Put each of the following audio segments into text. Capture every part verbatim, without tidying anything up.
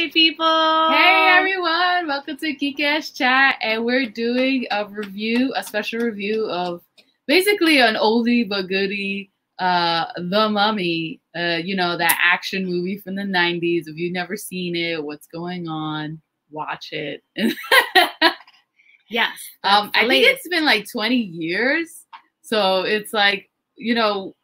Hey people! Hey everyone! Welcome to Geekettes Chat, and we're doing a review, a special review of basically an oldie but goodie, uh, The Mummy. Uh, you know, that action movie from the nineties. If you've never seen it, what's going on? Watch it. Yes. Um, I think it's been like twenty years, so it's like, you know,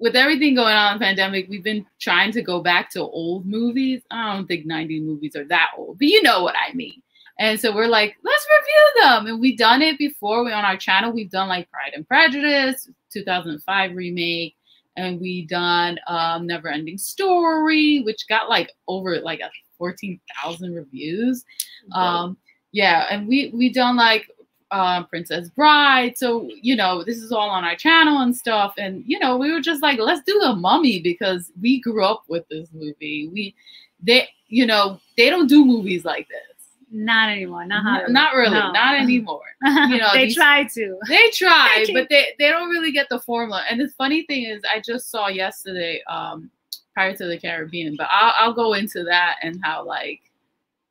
with everything going on in the pandemic, we've been trying to go back to old movies. I don't think nineties movies are that old, but you know what I mean. And so we're like, let's review them. And we've done it before. We on our channel, we've done like Pride and Prejudice, two thousand five remake, and we done um, Never Ending Story, which got like over like fourteen thousand reviews. Mm-hmm. Um, yeah, and we we done like Um, Princess Bride. So, you know, this is all on our channel and stuff. And, you know, we were just like, let's do The Mummy because we grew up with this movie. We, they, you know, they don't do movies like this. Not anymore. Not Hollywood. Not really. No. Not anymore. You know, they these, try to. They try, but they, they don't really get the formula. And the funny thing is, I just saw yesterday um, Pirates of the Caribbean, but I'll, I'll go into that and how, like,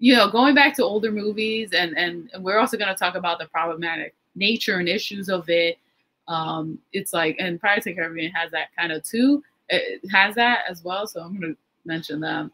you know, going back to older movies, and, and we're also going to talk about the problematic nature and issues of it. Um, it's like, and Pirates of the Caribbean has that kind of too. It has that as well, so I'm going to mention them.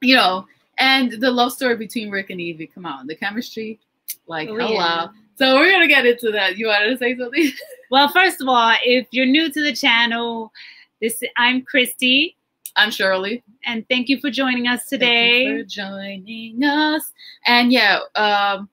You know, and the love story between Rick and Evie, come on, the chemistry, like, oh, hello. Yeah. So we're going to get into that. You wanted to say something? Well, first of all, if you're new to the channel, this I'm Christy. I'm Shirley. And thank you for joining us today. Thank you for joining us. And yeah, um,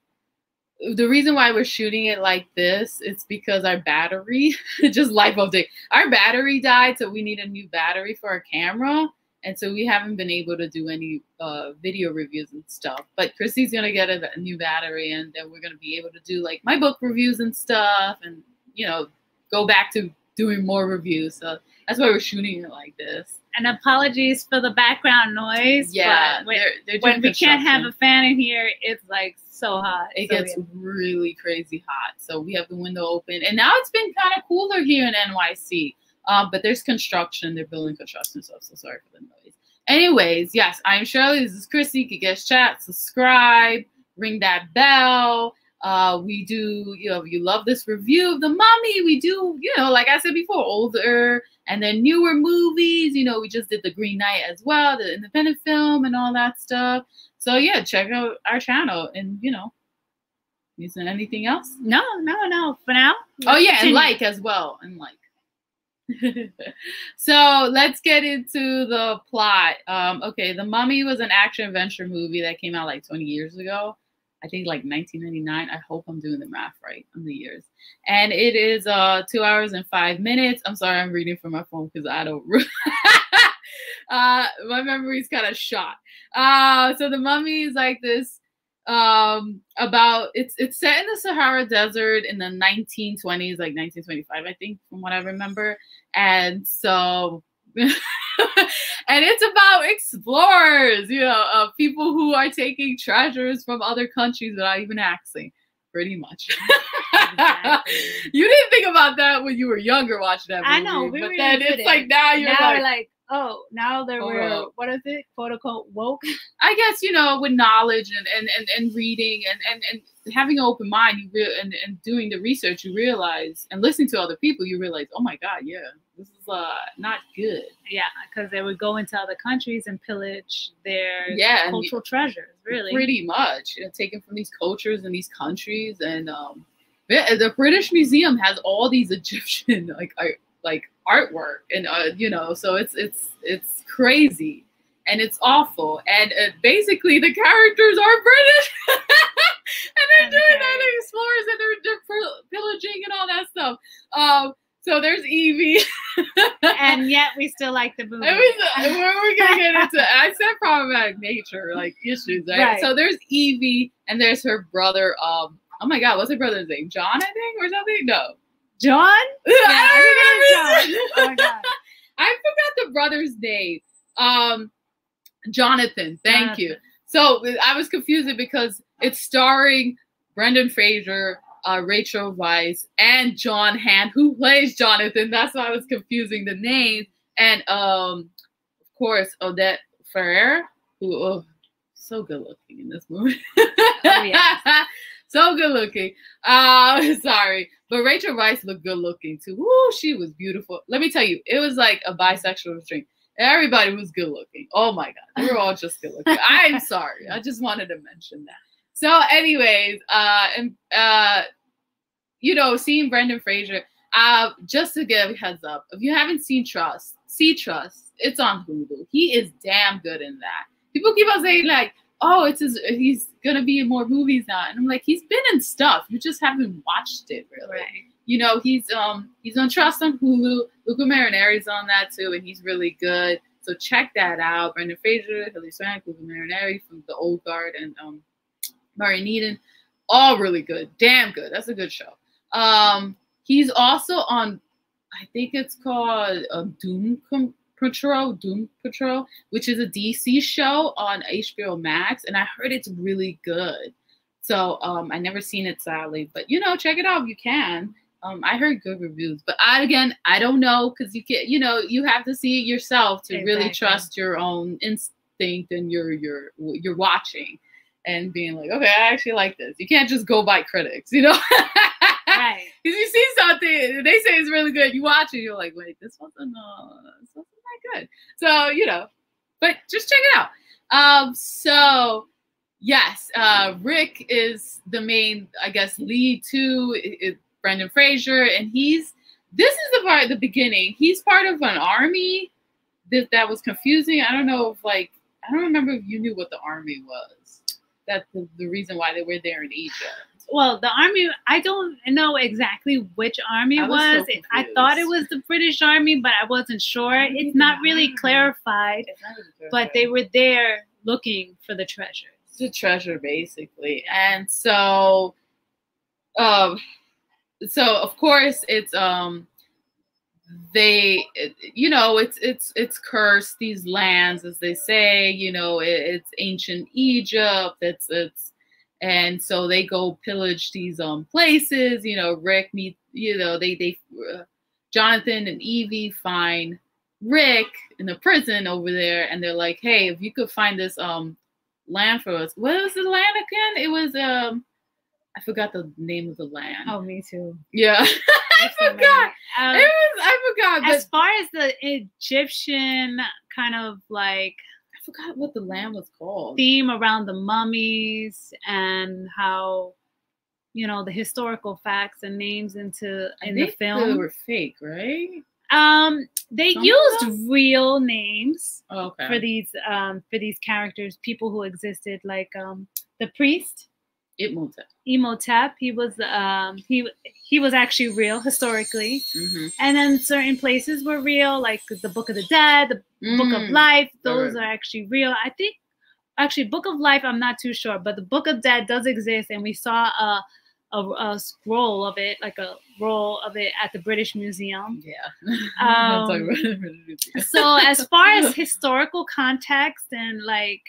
the reason why we're shooting it like this, it's because our battery, just life update. Our battery died, so we need a new battery for our camera. And so we haven't been able to do any uh, video reviews and stuff. But Christy's going to get a, a new battery, and then we're going to be able to do like my book reviews and stuff, and, you know, go back to doing more reviews. So that's why we're shooting it like this. And apologies for the background noise. Yeah, but when, they're, they're when we can't have a fan in here, it's like so hot. It so gets yeah. really crazy hot. So we have the window open, and now it's been kind of cooler here in N Y C. Um, but there's construction; they're building construction, so I'm so sorry for the noise. Anyways, yes, I'm Shirley. This is Christy. Geekettes Chat. Subscribe. Ring that bell. Uh, we do, you know, if you love this review of The Mummy, we do, you know, like I said before, older and then newer movies. You know, we just did The Green Knight as well, the independent film and all that stuff. So, yeah, check out our channel. And, you know, is there anything else? No, no, no. For now. Oh, yeah, continue. And like as well. And like. So let's get into the plot. Um, okay, The Mummy was an action-adventure movie that came out like twenty years ago. I think like nineteen ninety-nine. I hope I'm doing the math right on the years. And it is uh, two hours and five minutes. I'm sorry, I'm reading from my phone because I don't. uh, my memory's kind of shot. Uh, so The Mummy is like this um, about it's it's set in the Sahara Desert in the nineteen twenties, like nineteen twenty-five, I think, from what I remember. And so. And it's about explorers, you know, uh, people who are taking treasures from other countries without even asking, pretty much. Exactly. You didn't think about that when you were younger watching that movie. I know, we but were then it's it. like now you're now like, we're like, oh, now that we're oh. what is it, quote unquote woke. I guess, you know, with knowledge and and and, and reading and, and and having an open mind, you real and and doing the research, you realize and listening to other people, you realize, oh my God, yeah. This is uh not good. Yeah, because they would go into other countries and pillage their yeah, cultural you, treasures, really. Pretty much. You know, taken from these cultures and these countries. And um, the British Museum has all these Egyptian like art, like artwork. And, uh, you know, so it's it's it's crazy. And it's awful. And uh, basically the characters are British. And they're and doing okay. that. They're explorers and they're, they're pillaging and all that stuff. Um. So there's Evie. And yet we still like the movie. We're going to get into I said problematic nature, like issues, right? right? So there's Evie, and there's her brother. Um, Oh, my God. What's her brother's name? John, I think, or something? No. John? Yeah, I don't remember. John. Oh, my God. I forgot the brother's name. Um, Jonathan. Thank Jonathan. you. So I was confused because it's starring Brendan Fraser, Uh, Rachel Weisz, and John Hannah, who plays Jonathan. That's why I was confusing the names. And, um, of course, Oded Fehr, who, oh, so good looking in this movie. Oh, yeah. So good looking. Uh, sorry. But Rachel Weisz looked good looking too. Woo, she was beautiful. Let me tell you, it was like a bisexual retreat. Everybody was good looking. Oh my God. We were all just good looking. I'm sorry. I just wanted to mention that. So anyways, uh, and, uh, you know, seeing Brendan Fraser, uh, just to give a heads up, if you haven't seen Trust, see Trust. It's on Hulu. He is damn good in that. People keep on saying like, oh, it's his, he's going to be in more movies now. And I'm like, he's been in stuff. You just haven't watched it really. Right. You know, he's um he's on Trust on Hulu. Luca Marinari's on that too, and he's really good. So check that out. Brendan Fraser, Hilary Swank, Luca Marinari from The Old Guard, and um Murray Needham. All really good. Damn good. That's a good show. Um, he's also on, I think it's called uh, Doom Com Patrol, Doom Patrol, which is a D C show on H B O Max, and I heard it's really good. So um, I never seen it sadly, but you know, check it out if you can. Um, I heard good reviews, but I, again, I don't know because you can, you know, you have to see it yourself to exactly. really trust your own instinct and your your your watching and being like, okay, I actually like this. You can't just go by critics, you know. Right. Because you see something, they say it's really good. You watch it, you're like, wait, this wasn't uh, this wasn't that good. So you know, but just check it out. Um, so. Yes, uh, Rick is the main, I guess, lead to it, it, Brendan Fraser, and he's, this is the part, the beginning, he's part of an army that, that was confusing. I don't know if, like, I don't remember if you knew what the army was. That's the, the reason why they were there in Egypt. Well, the army, I don't know exactly which army it was. I, was so it, I thought it was the British army, but I wasn't sure. I it's not really know. clarified, it's not really but they were there looking for the treasure. The treasure basically, and so um so of course it's um they it, you know it's it's it's cursed, these lands, as they say, you know, it, it's ancient Egypt, it's it's and so they go pillage these um places, you know. Rick meet you know they they uh, Jonathan and Evie find Rick in the prison over there, and they're like, hey, if you could find this um land for us. What was the land again? It was um I forgot the name of the land. Oh, me too. Yeah. I forgot. Um, it was I forgot. As far as the Egyptian kind of like I forgot what the land was called. Theme around the mummies and how you know the historical facts and names into in the film. They were fake, right? Um, they Some used real names oh, okay. for these um, for these characters, people who existed, like um, the priest, Imhotep. Imhotep. He was um, he he was actually real historically, mm-hmm. and then certain places were real, like the Book of the Dead, the mm-hmm. Book of Life. Those right. are actually real. I think actually Book of Life, I'm not too sure, but the Book of Dead does exist, and we saw a. A, a scroll of it, like a roll of it at the British Museum. Yeah. Um, so as far as historical context and like,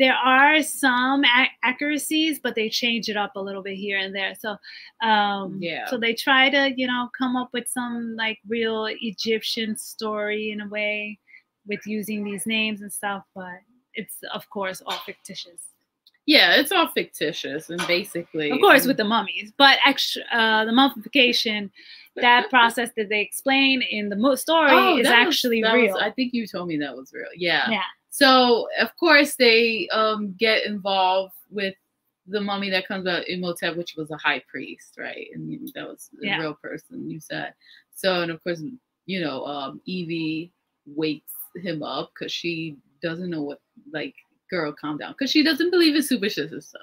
there are some accuracies, but they change it up a little bit here and there. So, um, yeah. So they try to, you know, come up with some like real Egyptian story in a way with using these names and stuff, but it's of course all fictitious. Yeah, it's all fictitious and basically... Of course, um, with the mummies. But actually, uh, the mummification, that process that they explain in the story oh, is actually was, real. Was, I think you told me that was real. Yeah. Yeah. So, of course, they um, get involved with the mummy that comes out, Imhotep, which was a high priest, right? And that was a yeah. real person, you said. So, and of course, you know, um, Evie wakes him up because she doesn't know what, like... Girl, calm down, because she doesn't believe in superstitious stuff,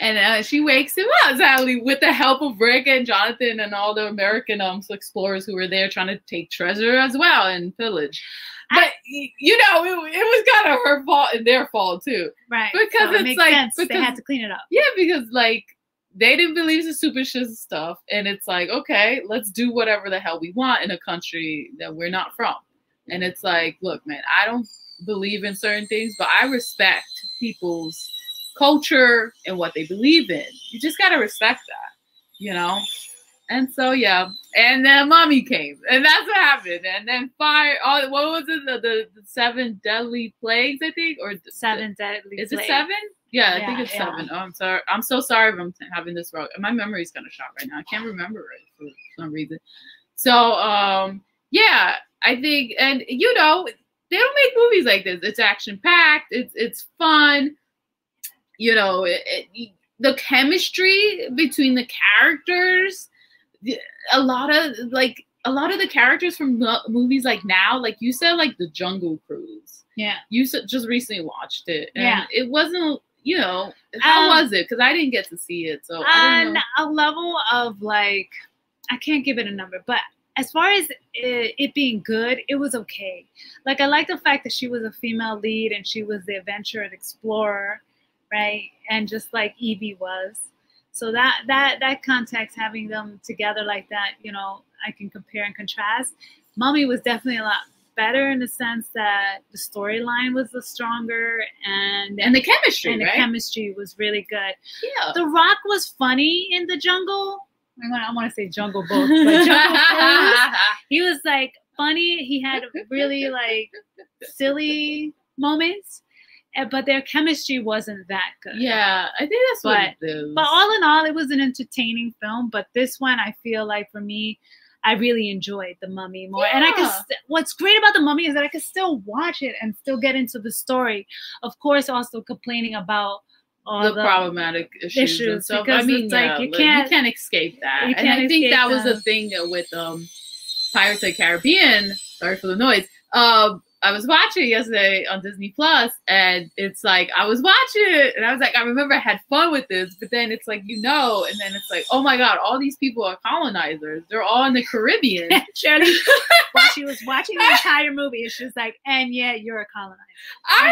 and uh, she wakes him up sadly with the help of Rick and Jonathan and all the American um explorers who were there trying to take treasure as well and pillage. But I, you know, it, it was kind of her fault and their fault too, right? Because so it's it like sense. Because, they had to clean it up. Yeah, because like they didn't believe in superstitious stuff, and it's like okay, let's do whatever the hell we want in a country that we're not from, and it's like, look, man, I don't. Believe in certain things, but I respect people's culture and what they believe in. You just gotta respect that, you know. And so, yeah. And then Mummy came. And that's what happened. And then fire. Oh, what was it? The, the, the seven deadly plagues, I think? Or Seven deadly plagues. Is it seven? Yeah, yeah, I think it's yeah. seven. Oh, I'm sorry. I'm so sorry if I'm having this wrong. My memory's kind of shot right now. I can't remember it for some reason. So, um, yeah, I think, and, you know, they don't make movies like this. It's action-packed. It's it's fun. You know, it, it, the chemistry between the characters, a lot of, like, a lot of the characters from the movies, like, now, like, you said, like, the Jungle Cruise. Yeah. You just recently watched it. And yeah. It wasn't, you know, how um, was it? Because I didn't get to see it, so I don't know. On a level of, like, I can't give it a number, but as far as it, it being good, it was okay. Like, I like the fact that she was a female lead and she was the adventurer and explorer, right? And just like Evie was. So that, that, that context, having them together like that, you know, I can compare and contrast. Mummy was definitely a lot better in the sense that the storyline was the stronger and and the chemistry, and right? the chemistry was really good. Yeah. The Rock was funny in the jungle. I want, I want to say Jungle Book, but Jungle Cruise. He was like funny. He had really like silly moments, but their chemistry wasn't that good. Yeah, I think that's but, what it is. But all in all, it was an entertaining film. But this one, I feel like for me, I really enjoyed The Mummy more. Yeah. And I could. St- what's great about The Mummy is that I could still watch it and still get into the story. Of course, also complaining about. All the, the problematic issues, issues and stuff. I mean, yeah, like you, like, can't, you can't escape that. You can't and I think that them. was the thing with um, Pirates of the Caribbean. Sorry for the noise. Um, I was watching yesterday on Disney Plus, and it's like I was watching it, and I was like, I remember I had fun with this, but then it's like, you know, and then it's like, oh my God, all these people are colonizers. They're all in the Caribbean. Shirley, while she was watching the entire movie, she was like, and yeah, you're a colonizer. I,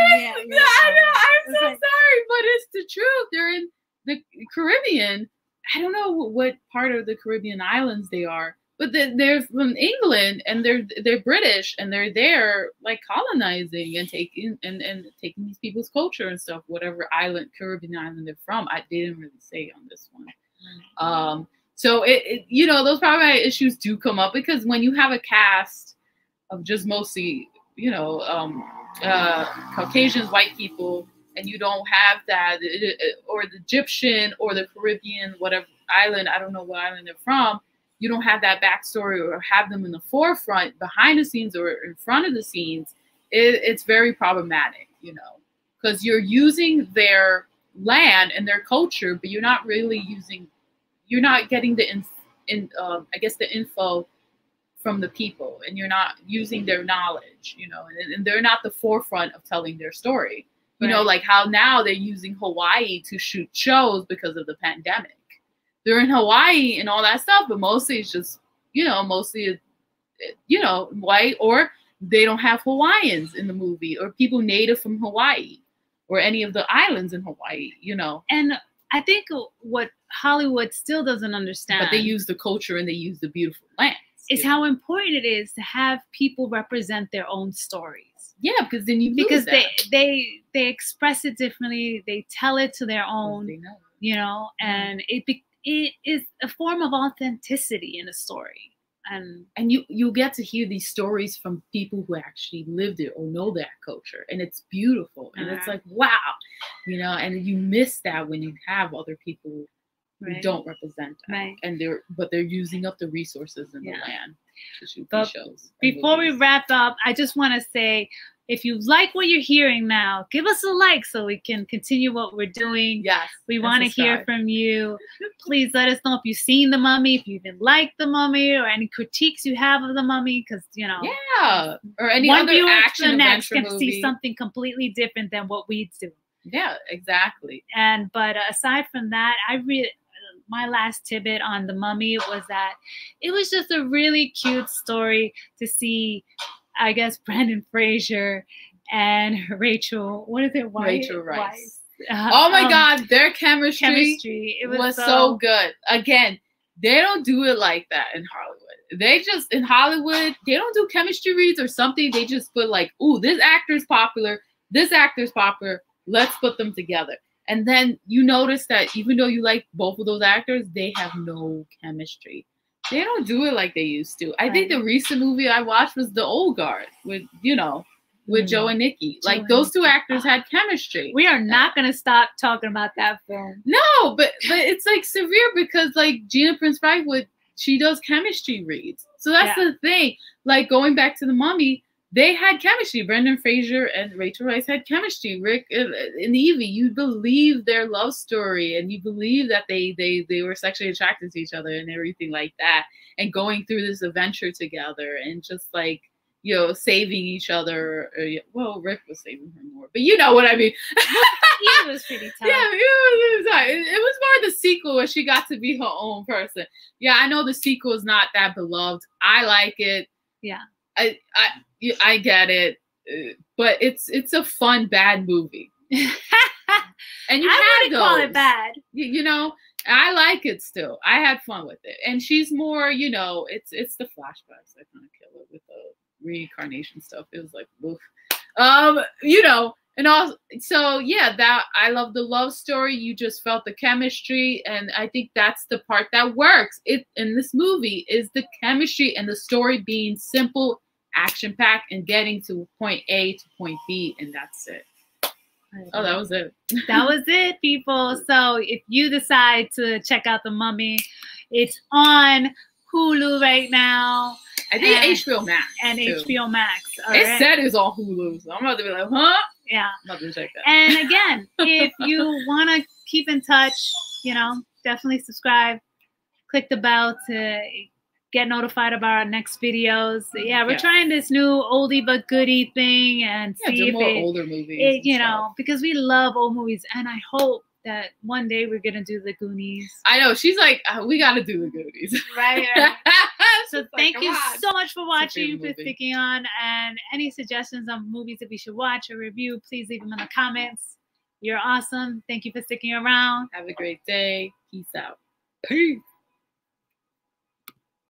yeah, I know. I'm so like, sorry, but it's the truth. They're in the Caribbean. I don't know what part of the Caribbean islands they are. But they're from England, and they're they're British, and they're there like colonizing and taking and, and taking these people's culture and stuff, whatever island, Caribbean island they're from. I didn't really say on this one. Mm-hmm. Um, so it, it you know those problematic issues do come up because when you have a cast of just mostly you know um, uh, Caucasians, white people, and you don't have that, it, it, or the Egyptian or the Caribbean, whatever island, I don't know what island they're from. You don't have that backstory or have them in the forefront, behind the scenes or in front of the scenes, it, it's very problematic, you know, because you're using their land and their culture, but you're not really using, you're not getting the, in, in um, I guess, the info from the people, and you're not using their knowledge, you know, and, and they're not the forefront of telling their story. You right. know, like how now they're using Hawaii to shoot shows because of the pandemic. They're in Hawaii and all that stuff, but mostly it's just, you know, mostly, you know, white, or they don't have Hawaiians in the movie, or people native from Hawaii, or any of the islands in Hawaii, you know. And I think what Hollywood still doesn't understand. But they use the culture and they use the beautiful lands. Is how important it is to have people represent their own stories. Yeah, because then you lose because that. they they they express it differently. They tell it to their own, they know. you know, and mm-hmm. it becomes. It is a form of authenticity in a story. And and you, you get to hear these stories from people who actually lived it or know that culture. And it's beautiful. And uh-huh. it's like, wow. You know, and you miss that when you have other people right. who don't represent that. Right. And they're but they're using up the resources in yeah. the land to shoot these shows. Before movies. we wrap up, I just want to say, if you like what you're hearing now, give us a like so we can continue what we're doing. Yes. We want to hear from you. Please let us know if you've seen The Mummy, if you even like The Mummy, or any critiques you have of The Mummy, because, you know. Yeah. Or any other action adventure movie. One viewer to the next can see something completely different than what we do. Yeah, exactly. And but aside from that, I really... my last tidbit on The Mummy was that it was just a really cute story to see, I guess, Brendan Fraser and Rachel, what is it? White, Rachel Weisz. Uh, oh my um, God, their chemistry, chemistry. It was, was so, so good. Again, they don't do it like that in Hollywood. They just, in Hollywood, they don't do chemistry reads or something. They just put like, ooh, this actor's popular, this actor's popular, let's put them together. And then you notice that even though you like both of those actors, they have no chemistry. They don't do it like they used to. I right. think the recent movie I watched was The Old Guard with, you know, with mm-hmm. Joe and Nikki. Joe like, and those two actors had chemistry. We are not going to stop talking about that film. No, but, but it's, like, severe because, like, Gina Prince-Bythewood, she does chemistry reads. So that's yeah. the thing. Like, going back to The Mummy, they had chemistry. Brendan Fraser and Rachel Weisz had chemistry. Rick and Evie, you believe their love story, and you believe that they they they were sexually attracted to each other and everything like that, and going through this adventure together, and just like, you know, saving each other. Or, well, Rick was saving her more, but you know what I mean. He was pretty tight. Yeah, it was, it was, it was more the sequel where she got to be her own person. Yeah, I know the sequel is not that beloved. I like it. Yeah. I I. I get it, but it's it's a fun bad movie. And you I wouldn't call it bad. You, you know, I like it still. I had fun with it, and she's more, you know, it's it's the flashbacks that kind of kill it with the reincarnation stuff. It was like, oof. um, you know, and also, so yeah, that I love the love story. You just felt the chemistry, and I think that's the part that works. It in this movie is the chemistry and the story being simple, action-packed, and getting to point A to point B, and that's it. Oh, that was it. That was it, people. So if you decide to check out The Mummy, it's on Hulu right now. I think and, H B O Max. And too. H B O Max. All it right. said it's on Hulu, so I'm about to be like, huh? Yeah. I'm about to check that. And again, if you want to keep in touch, you know, definitely subscribe. Click the bell to get notified about our next videos. Yeah, we're yeah. trying this new oldie but goodie thing, and yeah, see do if more it, older movies. It, you know, stuff. Because we love old movies, and I hope that one day we're gonna do The Goonies. I know, she's like, oh, we gotta do The Goonies, right? right. So like, thank you on. so much for watching, for sticking on, and any suggestions on movies that we should watch or review, please leave them in the comments. You're awesome. Thank you for sticking around. Have a great day. Peace out. Peace.